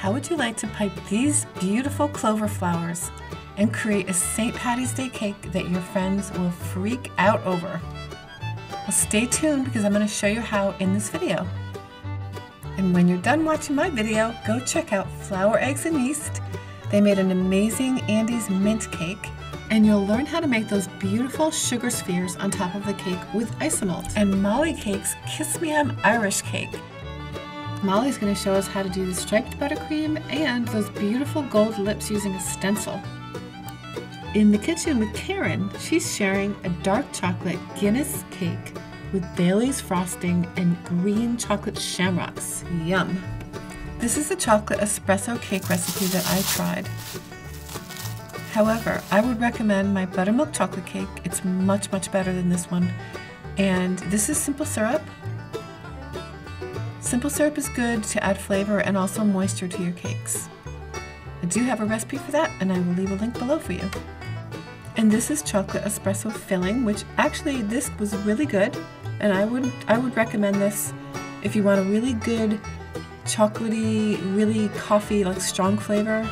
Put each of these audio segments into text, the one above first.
How would you like to pipe these beautiful clover flowers and create a St. Patty's Day cake that your friends will freak out over? Well, stay tuned because I'm going to show you how in this video. And when you're done watching my video, go check out Flour, Eggs, and Yeast. They made an amazing Andes Mint cake, and you'll learn how to make those beautiful sugar spheres on top of the cake with isomalt. And Mollie Cakes' Kiss Me I'm Irish cake. Mollie's going to show us how to do the striped buttercream and those beautiful gold lips using a stencil. In the kitchen with Karen, she's sharing a dark chocolate Guinness cake with Bailey's frosting and green chocolate shamrocks. Yum! This is the chocolate espresso cake recipe that I tried. However, I would recommend my buttermilk chocolate cake. It's much, much better than this one. And this is simple syrup. Simple syrup is good to add flavor and also moisture to your cakes. I do have a recipe for that, and I will leave a link below for you. And this is chocolate espresso filling, which actually this was really good, and I would recommend this if you want a really good chocolatey, really coffee, like strong flavor.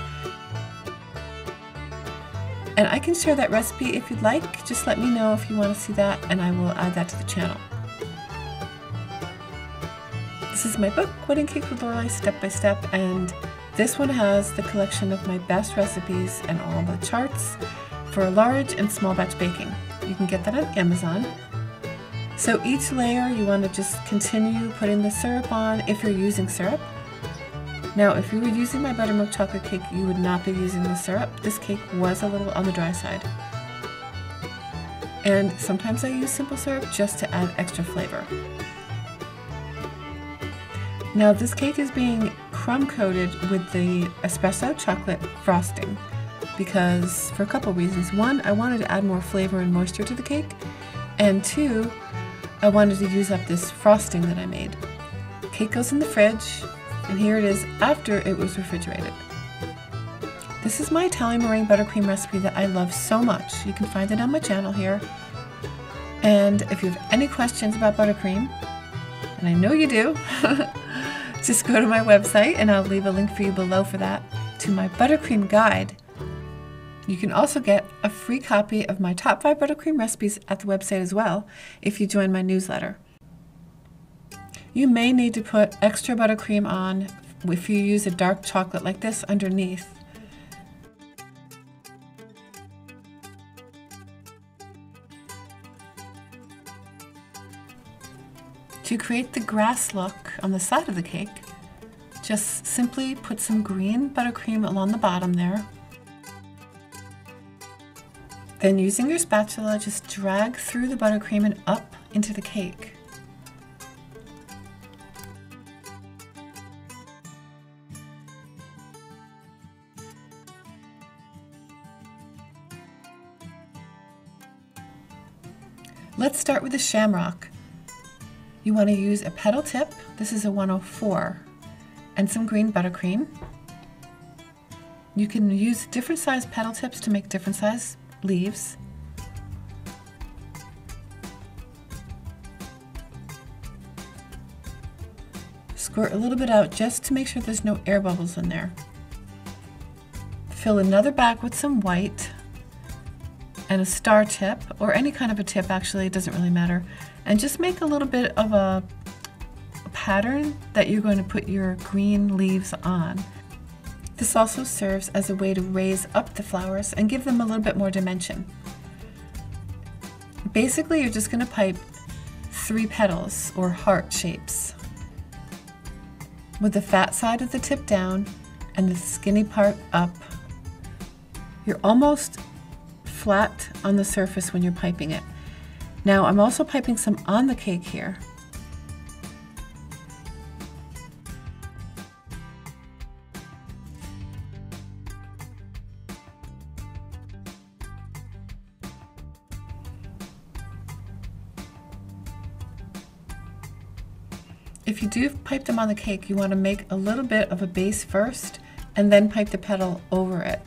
And I can share that recipe if you'd like. Just let me know if you want to see that, and I will add that to the channel. This is my book, Wedding Cakes with Lorelie, Step by Step, and this one has the collection of my best recipes and all the charts for large and small batch baking. You can get that on Amazon. So each layer you want to just continue putting the syrup on if you're using syrup. Now if you were using my buttermilk chocolate cake, you would not be using the syrup. This cake was a little on the dry side. And sometimes I use simple syrup just to add extra flavor. Now this cake is being crumb coated with the espresso chocolate frosting because for a couple reasons. One, I wanted to add more flavor and moisture to the cake, and two, I wanted to use up this frosting that I made. Cake goes in the fridge, and here it is after it was refrigerated. This is my Italian meringue buttercream recipe that I love so much. You can find it on my channel here. And if you have any questions about buttercream, and I know you do, just go to my website and I'll leave a link for you below for that to my buttercream guide. You can also get a free copy of my top 5 buttercream recipes at the website as well if you join my newsletter. You may need to put extra buttercream on if you use a dark chocolate like this underneath. To create the grass look on the side of the cake, just simply put some green buttercream along the bottom there. Then using your spatula, just drag through the buttercream and up into the cake. Let's start with the shamrock. You want to use a petal tip, this is a 104, and some green buttercream. You can use different size petal tips to make different size leaves. Squirt a little bit out just to make sure there's no air bubbles in there. Fill another bag with some white and a star tip, or any kind of a tip actually, it doesn't really matter. And just make a little bit of a pattern that you're going to put your green leaves on. This also serves as a way to raise up the flowers and give them a little bit more dimension. Basically, you're just going to pipe 3 petals or heart shapes with the fat side of the tip down and the skinny part up. You're almost flat on the surface when you're piping it. Now I'm also piping some on the cake here. If you do pipe them on the cake, you want to make a little bit of a base first and then pipe the petal over it.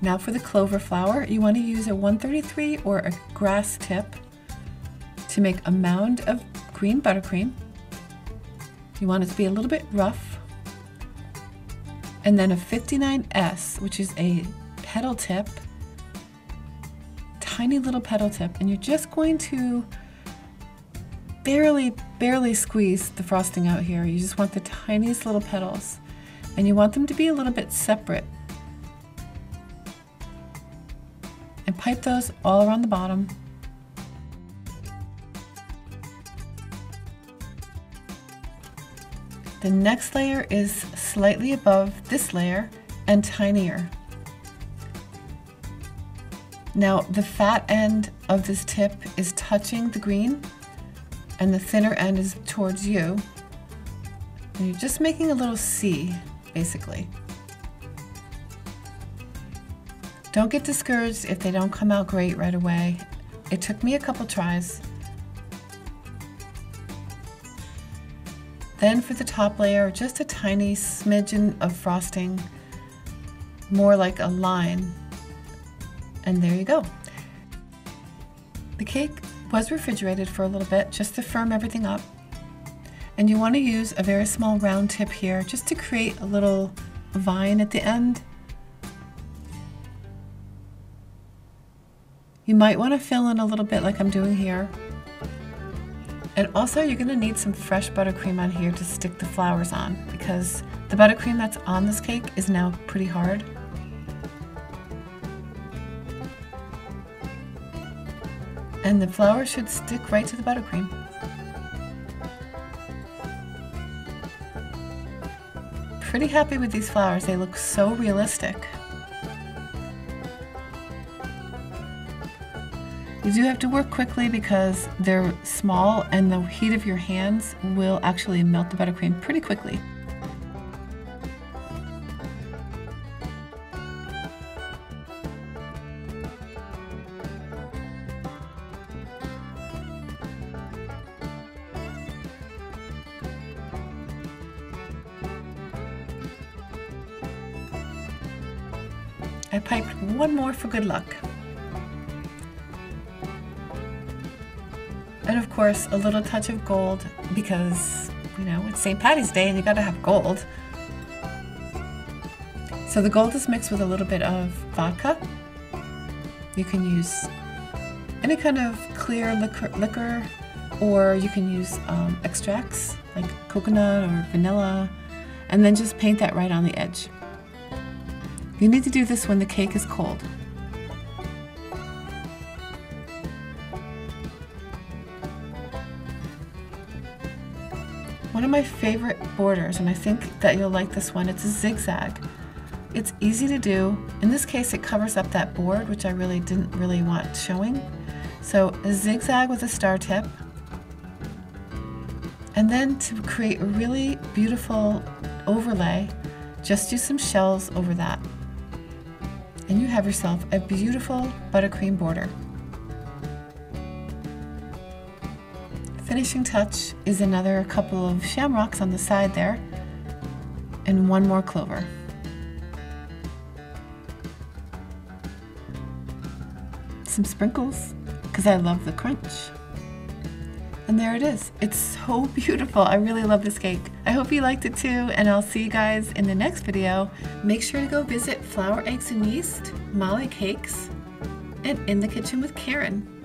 Now for the clover flower, you want to use a 133 or a grass tip to make a mound of green buttercream. You want it to be a little bit rough. And then a 59S, which is a petal tip, tiny little petal tip, and you're just going to barely squeeze the frosting out here. You just want the tiniest little petals, and you want them to be a little bit separate. And pipe those all around the bottom. The next layer is slightly above this layer and tinier. Now the fat end of this tip is touching the green and the thinner end is towards you. And you're just making a little C, basically. Don't get discouraged if they don't come out great right away. It took me a couple tries. Then for the top layer, just a tiny smidgen of frosting, more like a line. And there you go. The cake was refrigerated for a little bit just to firm everything up. And you want to use a very small round tip here just to create a little vine at the end. You might want to fill in a little bit like I'm doing here. And also you're going to need some fresh buttercream on here to stick the flowers on, because the buttercream that's on this cake is now pretty hard. And the flour should stick right to the buttercream. Pretty happy with these flowers. They look so realistic. You do have to work quickly because they're small and the heat of your hands will actually melt the buttercream pretty quickly. I piped one more for good luck. And of course, a little touch of gold because, you know, it's St. Patty's Day and you gotta have gold. So the gold is mixed with a little bit of vodka. You can use any kind of clear liquor, or you can use extracts like coconut or vanilla, and then just paint that right on the edge. You need to do this when the cake is cold. One of my favorite borders, and I think that you'll like this one, it's a zigzag. It's easy to do. In this case, it covers up that board, which I really didn't want showing. So a zigzag with a star tip. And then to create a really beautiful overlay, just do some shells over that. And you have yourself a beautiful buttercream border. Finishing touch is another couple of shamrocks on the side there, and one more clover. Some sprinkles, because I love the crunch. And there it is. It's so beautiful. I really love this cake. I hope you liked it too, and I'll see you guys in the next video. Make sure to go visit Flour, Eggs, and Yeast, Mollie Cakes, and In the Kitchen with Karen.